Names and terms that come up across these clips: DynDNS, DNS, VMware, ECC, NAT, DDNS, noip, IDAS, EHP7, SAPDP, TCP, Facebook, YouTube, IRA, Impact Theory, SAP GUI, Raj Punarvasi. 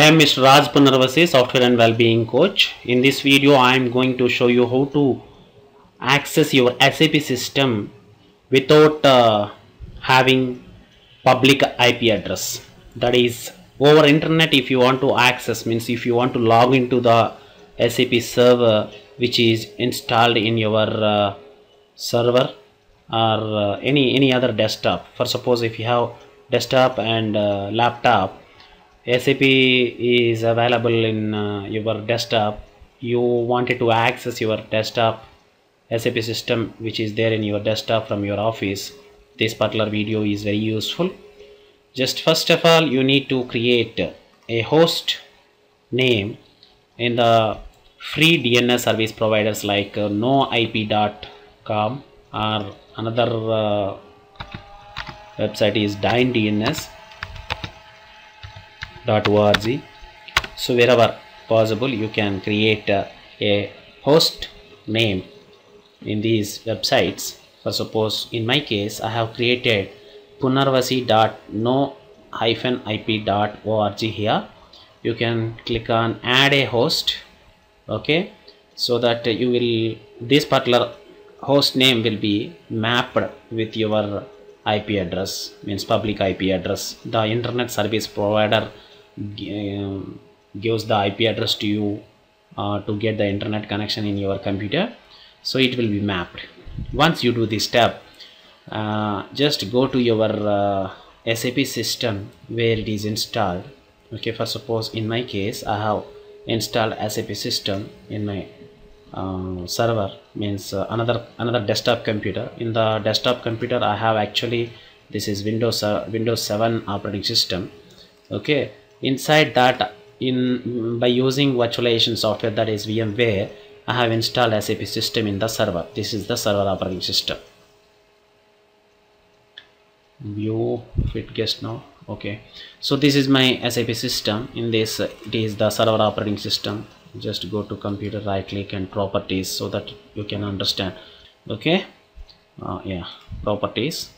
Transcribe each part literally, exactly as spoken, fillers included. I am Mister Raj Punarvasi, Software and Wellbeing Coach. In this video, I am going to show you how to access your S A P system without uh, having public I P address. That is, over internet, if you want to access, means if you want to log into the S A P server which is installed in your uh, server or uh, any any other desktop. For suppose if you have desktop and uh, laptop, S A P is available in uh, your desktop. You wanted to access your desktop S A P system which is there in your desktop from your office. This particular video is very useful. Just first of all, you need to create a host name in the free D N S service providers like uh, noip dot com, or another uh, website is DynDNS. .org. So wherever possible you can create uh, a host name in these websites. For suppose in my case I have created punarvasi dot no hyphen i p dot org. Here you can click on add a host, okay, so that you will this particular host name will be mapped with your I P address, means public I P address. The internet service provider gives the I P address to you uh, to get the internet connection in your computer, so it will be mapped. Once you do this step, uh, just go to your uh, S A P system where it is installed. Okay, for suppose in my case I have installed S A P system in my uh, server, means uh, another another desktop computer. In the desktop computer I have, actually this is Windows uh, Windows seven operating system. Okay, inside that, in by using virtualization software, that is VMware, I have installed S A P system in the server. This is the server operating system. View if it gets now. Okay, so this is my S A P system. In this, it is the server operating system. Just go to computer, right click and properties, so that you can understand. Okay, uh, yeah, properties,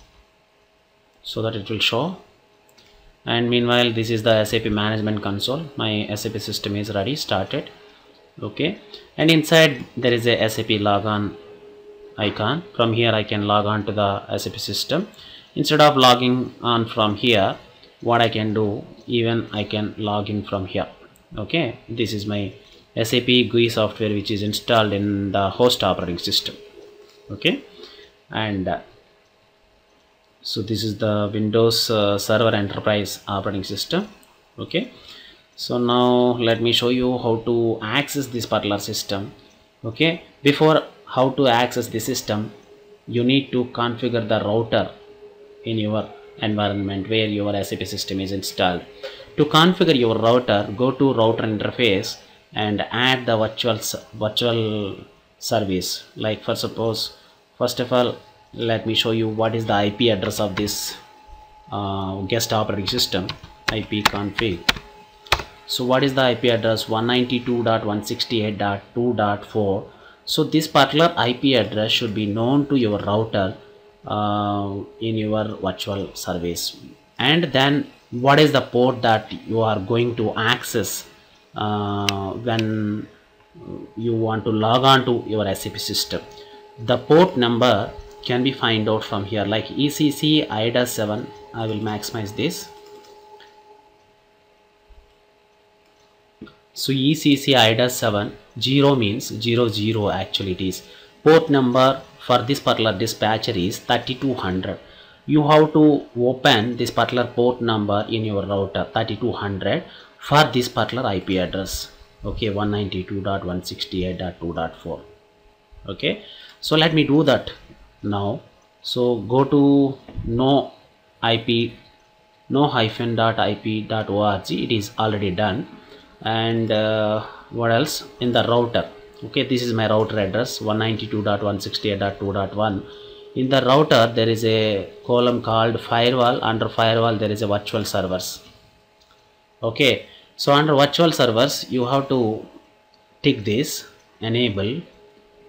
so that it will show. And meanwhile, this is the S A P management console. My S A P system is ready, started. Okay, and inside there is a S A P logon icon. From here I can log on to the S A P system. Instead of logging on from here, what I can do, even I can log in from here. Okay, this is my S A P G U I software which is installed in the host operating system. Okay, and uh, so this is the Windows uh, Server Enterprise operating system. Okay, so now let me show you how to access this particular system. Okay, before how to access the system, you need to configure the router in your environment where your S A P system is installed. To configure your router, go to router interface and add the virtual virtual service. Like for suppose, first of all, let me show you what is the I P address of this uh, guest operating system, I P config. So what is the I P address? one ninety-two dot one sixty-eight dot two dot four. So this particular I P address should be known to your router uh, in your virtual service. And then what is the port that you are going to access uh, when you want to log on to your S A P system? The port number can be find out from here, like E C C I D A S seven. I will maximize this. So E C C I D A S seven, zero means zero zero, actually it is. Port number for this particular dispatcher is thirty-two hundred. You have to open this particular port number in your router, thirty-two hundred, for this particular I P address. Okay, one ninety-two dot one sixty-eight dot two dot four. Okay, so let me do that now. So go to no ip no hyphen dot ip dot org. It is already done. And uh, what else in the router? Okay, this is my router address, one ninety-two dot one sixty-eight dot two dot one. In the router there is a column called firewall. Under firewall there is a virtual servers. Okay, so under virtual servers you have to tick this enable.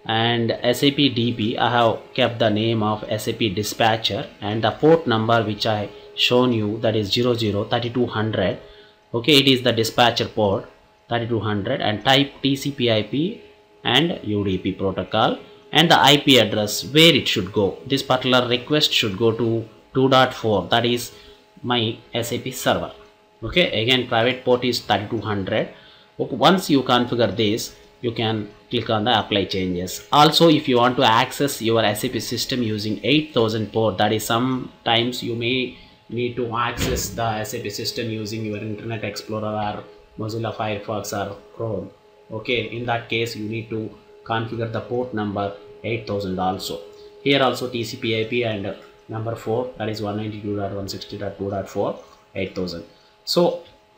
And S A P D P, I have kept the name of S A P dispatcher and the port number which I shown you, that is zero zero thirty-two hundred. Okay, it is the dispatcher port thirty-two hundred and type T C P I P and U D P protocol and the I P address where it should go. This particular request should go to two point four, that is my S A P server. Okay, again private port is thirty-two hundred. Okay, once you configure this, you can click on the apply changes. Also, if you want to access your S A P system using eight thousand port, that is sometimes you may need to access the S A P system using your Internet Explorer or Mozilla Firefox or Chrome. Okay, in that case you need to configure the port number eight thousand also. Here also T C P I P and number four, that is one ninety-two dot one sixty dot two dot four, eight thousand. So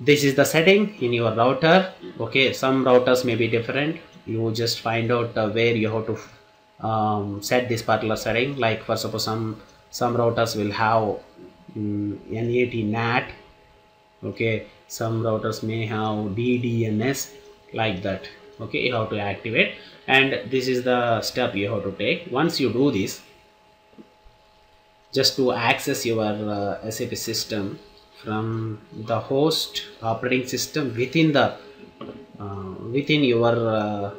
this is the setting in your router. Okay, some routers may be different. You just find out uh, where you have to um, set this particular setting. Like for suppose some some routers will have um, N A T, N A T. Okay, some routers may have D D N S, like that. Okay, you have to activate, and this is the step you have to take. Once you do this, just to access your uh, S A P system from the host operating system within the uh, within your uh,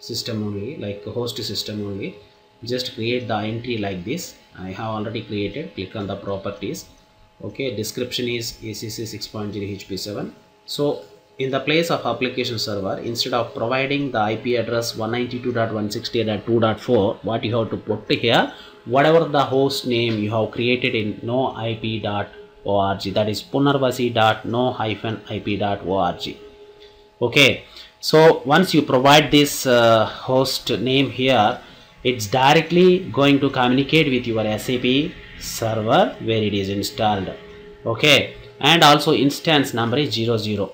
system only, like host system only, just create the entry like this. I have already created. Click on the properties. Okay, description is E C C six point zero E H P seven. So in the place of application server, instead of providing the I P address one ninety-two dot one sixty dot two dot four, what you have to put here, whatever the host name you have created in noip dot org, that is punarvasi dot no hyphen I P dot org. Okay, so once you provide this uh, host name here, it's directly going to communicate with your S A P server where it is installed. Okay, and also instance number is zero zero.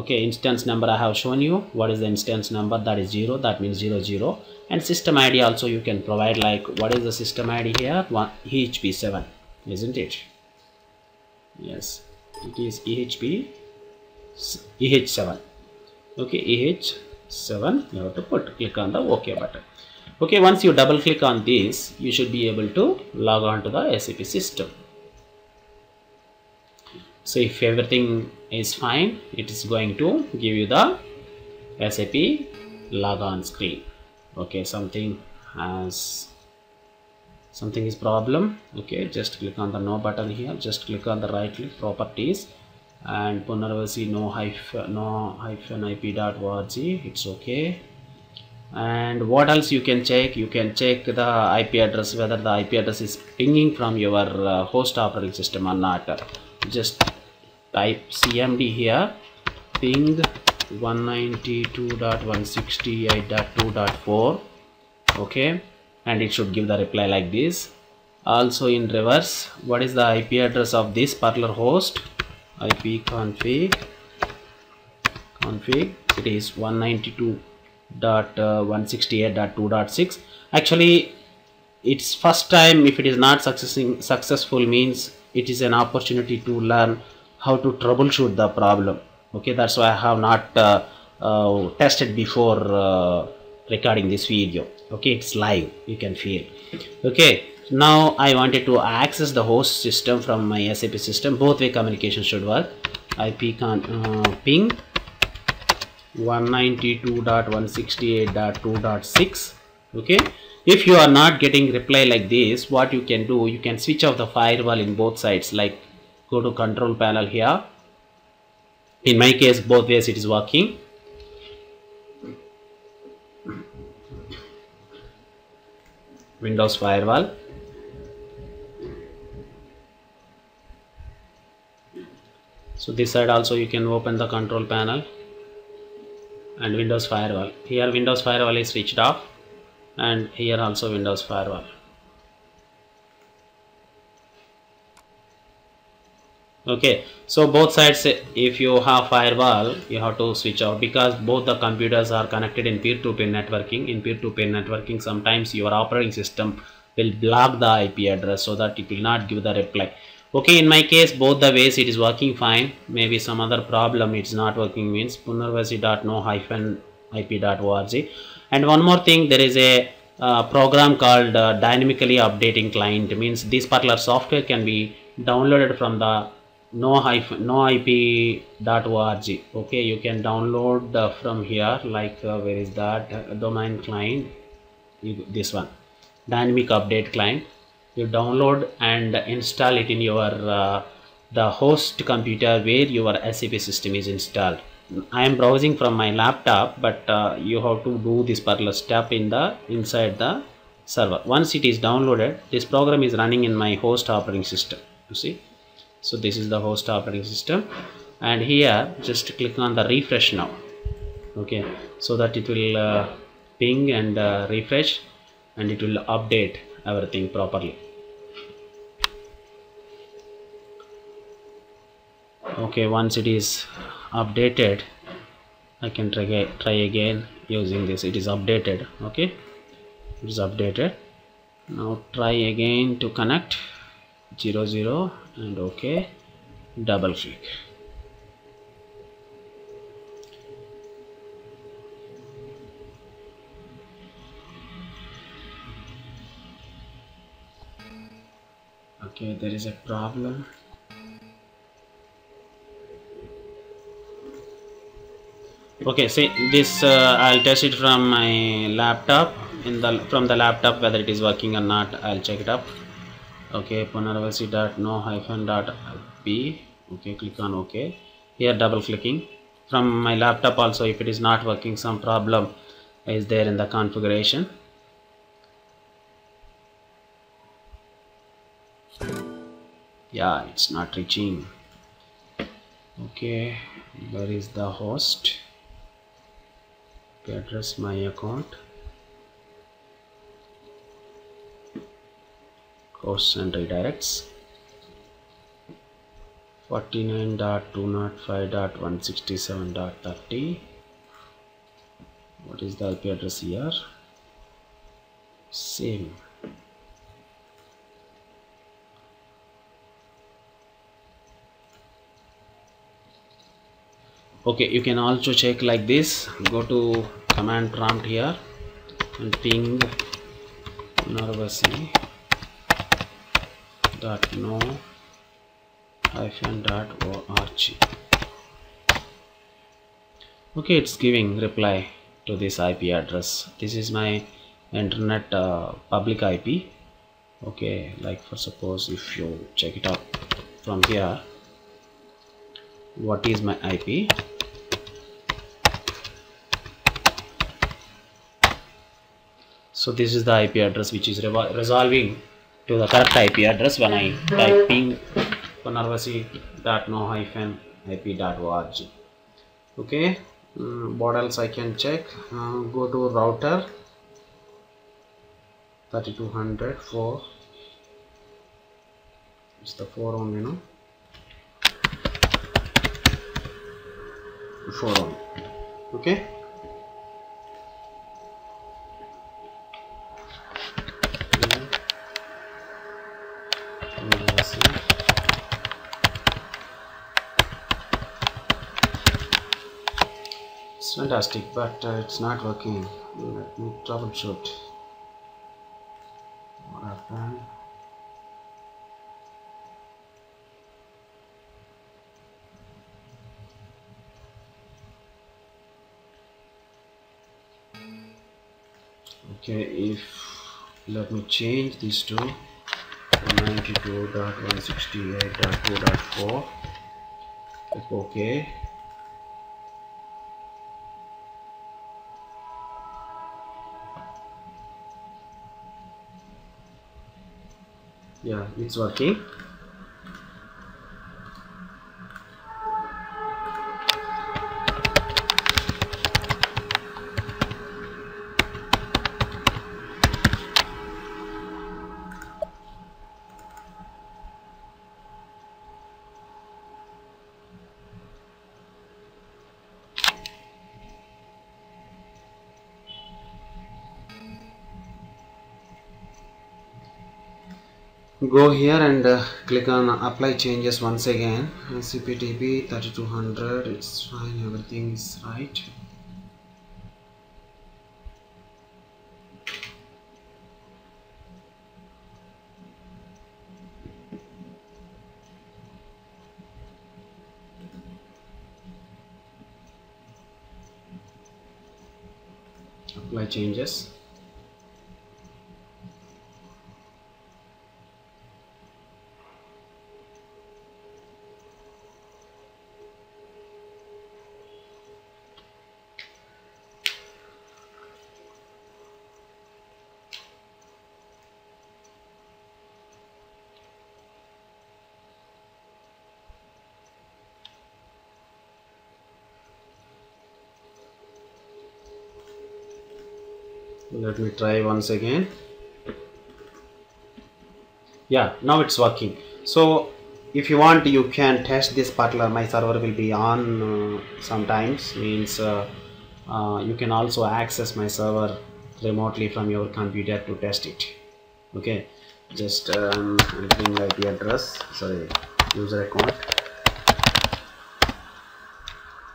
Okay, instance number I have shown you what is the instance number, that is zero, that means zero zero. And system I D also you can provide, like what is the system I D here, one E H P seven, isn't it? Yes, it is E H P E H seven. Okay, E H seven you have to put. Click on the OK button. Okay, once you double click on this, you should be able to log on to the S A P system. So if everything is fine, it is going to give you the S A P logon screen. Okay, something has something is problem. Okay, just click on the no button here. Just click on the right click properties and Punarvasi no hyphen no hyphen I P dot org. It's okay. And what else you can check? You can check the I P address, whether the I P address is pinging from your uh, host operating system or not. Just type C M D here, ping one ninety-two dot one sixty-eight dot two dot four. Okay, and it should give the reply like this. Also in reverse, what is the I P address of this particular host? I P config config it is one ninety-two dot one sixty-eight dot two dot six. Actually, it's first time. If it is not successing successful, means it is an opportunity to learn how to troubleshoot the problem. Okay, that's why I have not uh, uh, tested before uh, recording this video. Okay, it's live, you can feel. Okay, now I wanted to access the host system from my S A P system. Both way communication should work. I P con uh, ping one ninety-two dot one sixty-eight dot two dot six. Okay, if you are not getting reply like this, what you can do, you can switch off the firewall in both sides. Like go to control panel here. In my case, both ways it is working. Windows firewall. So this side also you can open the control panel and Windows firewall. Here Windows firewall is switched off, and here also Windows firewall. Okay, so both sides, if you have firewall, you have to switch off, because both the computers are connected in peer-to-peer networking. In peer-to-peer networking, sometimes your operating system will block the I P address so that it will not give the reply. Okay, in my case, both the ways it is working fine. Maybe some other problem it's not working, means punarvasi dot no hyphen I P dot org. And one more thing, there is a uh, program called uh, dynamically updating client. Means this particular software can be downloaded from the no I P dot org. Okay, you can download uh, from here, like uh, where is that uh, domain client, you, this one, dynamic update client. You download and install it in your uh, the host computer where your S A P system is installed. I am browsing from my laptop, but uh, you have to do this particular step in the inside the server. Once it is downloaded, this program is running in my host operating system, you see. So this is the host operating system, and here just click on the refresh now. Okay, so that it will uh, ping and uh, refresh, and it will update everything properly. Okay, once it is updated, I can try, try again using this. It is updated. Okay, it is updated. Now try again to connect, zero zero, and okay, double click. Okay, there is a problem. Okay, see this, uh, I'll test it from my laptop, in the from the laptop, whether it is working or not. I'll check it up. Okay, punarvasi dot no hyphen dot I P. Okay, click on OK. Here double clicking from my laptop also. If it is not working, some problem is there in the configuration. Yeah, it's not reaching. Okay, where is the host? Okay, address my account, hosts and redirects, forty-nine dot two oh five dot one sixty-seven dot thirty. What is the I P address here? Same. Okay, you can also check like this. Go to command prompt here and ping punarvasi dot no hyphen dot org. Okay, it's giving reply to this I P address. This is my internet uh, public I P. Okay, like for suppose if you check it up from here, what is my I P? So this is the I P address which is resolving to the correct I P address when I type ping punarvasi dot no hyphen I P dot org. Okay, mm, what else I can check? Uh, go to router thirty-two hundred four. It's the four only, no? four only. Okay. It's fantastic, but uh, it's not working. Let me troubleshoot. What happened? Okay, if let me change this to ninety-two dot one sixty-eight dot two dot four. Click OK. Yeah, it's working. Go here and uh, click on apply changes once again. S A P D P thirty-two hundred, it's fine, everything is right. apply changes. Let me try once again. Yeah, now it's working. So if you want, you can test this particular. My server will be on uh, sometimes, means uh, uh, you can also access my server remotely from your computer to test it. Okay, just um, entering the I P address, sorry, user account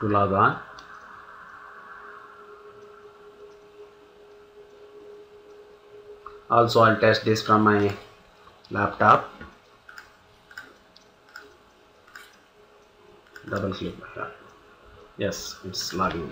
to log on. Also, I'll test this from my laptop. Double click. Yes, it's logging.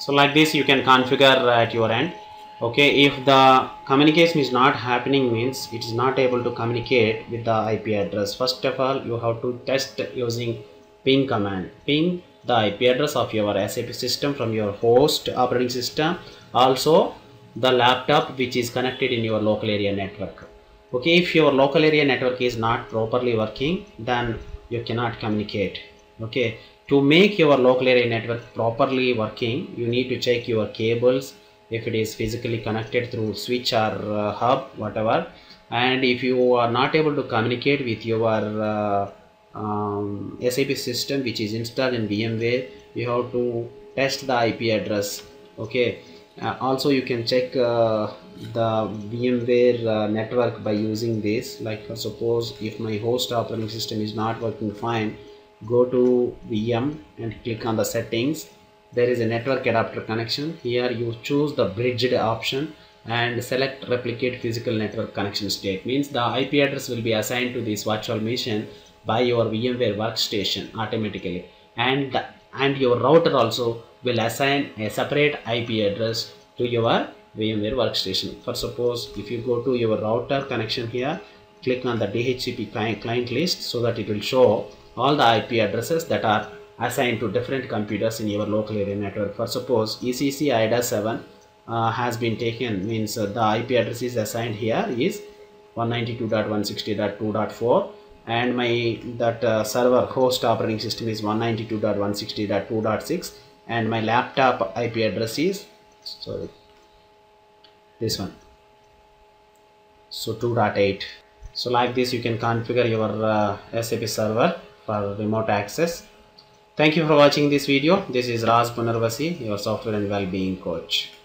So like this, you can configure at your end. Okay, if the communication is not happening, means it is not able to communicate with the I P address. First of all, you have to test using ping command. Ping the I P address of your S A P system from your host operating system, also the laptop which is connected in your local area network. Okay, if your local area network is not properly working, then you cannot communicate. Okay, to make your local area network properly working, you need to check your cables, if it is physically connected through switch or uh, hub, whatever. And if you are not able to communicate with your uh, um, S A P system which is installed in VMware, you have to test the I P address. Okay, uh, also you can check uh, the VMware uh, network by using this. Like suppose if my host operating system is not working fine, go to V M and click on the settings. There is a network adapter connection. Here you choose the bridged option and select replicate physical network connection state. Means the I P address will be assigned to this virtual machine by your VMware workstation automatically, and the, and your router also will assign a separate I P address to your VMware workstation. For suppose if you go to your router connection here, click on the D H C P client, client list, so that it will show all the I P addresses that are assigned to different computers in your local area network. For suppose E C C I D A S seven uh, has been taken, means uh, the I P address is assigned here is one ninety-two dot one sixty dot two dot four, and my that uh, server host operating system is one ninety-two dot one sixty dot two dot six, and my laptop I P address is, sorry, this one, so two dot eight. So like this you can configure your uh, S A P server for remote access. Thank you for watching this video. This is Raj Punarvasi, your software and well-being coach.